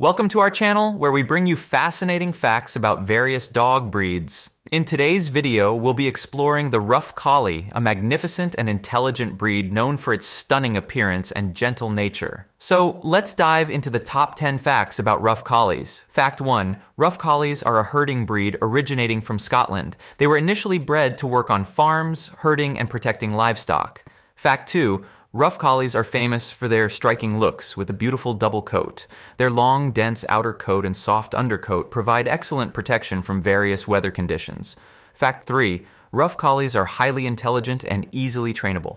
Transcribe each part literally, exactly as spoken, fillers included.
Welcome to our channel, where we bring you fascinating facts about various dog breeds. In today's video, we'll be exploring the Rough Collie, a magnificent and intelligent breed known for its stunning appearance and gentle nature. So, let's dive into the top ten facts about Rough Collies. Fact one. Rough Collies are a herding breed originating from Scotland. They were initially bred to work on farms, herding, and protecting livestock. Fact two. Rough Collies are famous for their striking looks, with a beautiful double coat. Their long, dense outer coat and soft undercoat provide excellent protection from various weather conditions. Fact three. Rough Collies are highly intelligent and easily trainable.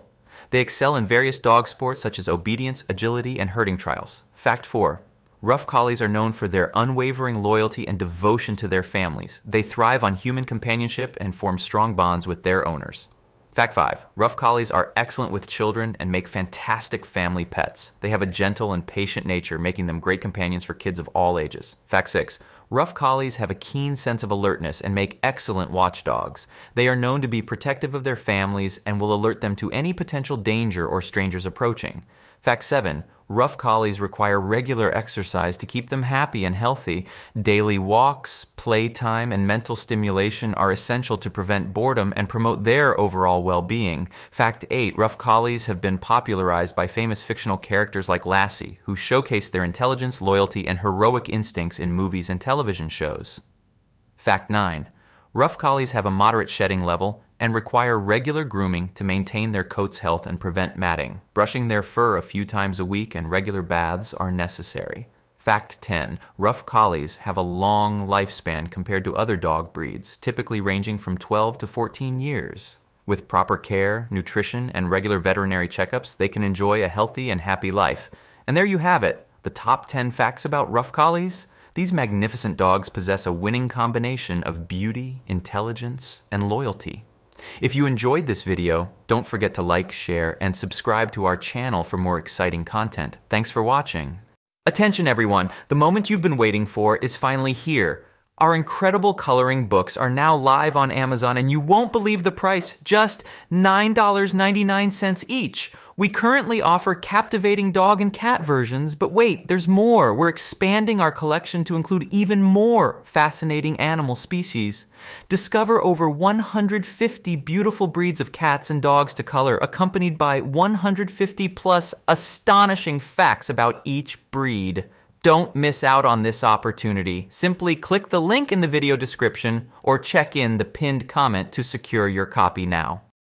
They excel in various dog sports such as obedience, agility, and herding trials. Fact four. Rough Collies are known for their unwavering loyalty and devotion to their families. They thrive on human companionship and form strong bonds with their owners. Fact five. Rough Collies are excellent with children and make fantastic family pets. They have a gentle and patient nature, making them great companions for kids of all ages. Fact six. Rough Collies have a keen sense of alertness and make excellent watchdogs. They are known to be protective of their families and will alert them to any potential danger or strangers approaching. Fact seven. Rough Collies require regular exercise to keep them happy and healthy. Daily walks, playtime, and mental stimulation are essential to prevent boredom and promote their overall well-being. Fact eight. Rough Collies have been popularized by famous fictional characters like Lassie, who showcase their intelligence, loyalty, and heroic instincts in movies and television shows. Fact nine. Rough Collies have a moderate shedding level and require regular grooming to maintain their coat's health and prevent matting. Brushing their fur a few times a week and regular baths are necessary. Fact ten. Rough Collies have a long lifespan compared to other dog breeds, typically ranging from twelve to fourteen years. With proper care, nutrition, and regular veterinary checkups, they can enjoy a healthy and happy life. And there you have it, the top ten facts about Rough Collies. These magnificent dogs possess a winning combination of beauty, intelligence, and loyalty. If you enjoyed this video, don't forget to like, share, and subscribe to our channel for more exciting content. Thanks for watching. Attention everyone, the moment you've been waiting for is finally here. Our incredible coloring books are now live on Amazon, and you won't believe the price, just nine ninety-nine each. We currently offer captivating dog and cat versions, but wait, there's more. We're expanding our collection to include even more fascinating animal species. Discover over one hundred fifty beautiful breeds of cats and dogs to color, accompanied by one hundred fifty plus astonishing facts about each breed. Don't miss out on this opportunity. Simply click the link in the video description or check in the pinned comment to secure your copy now.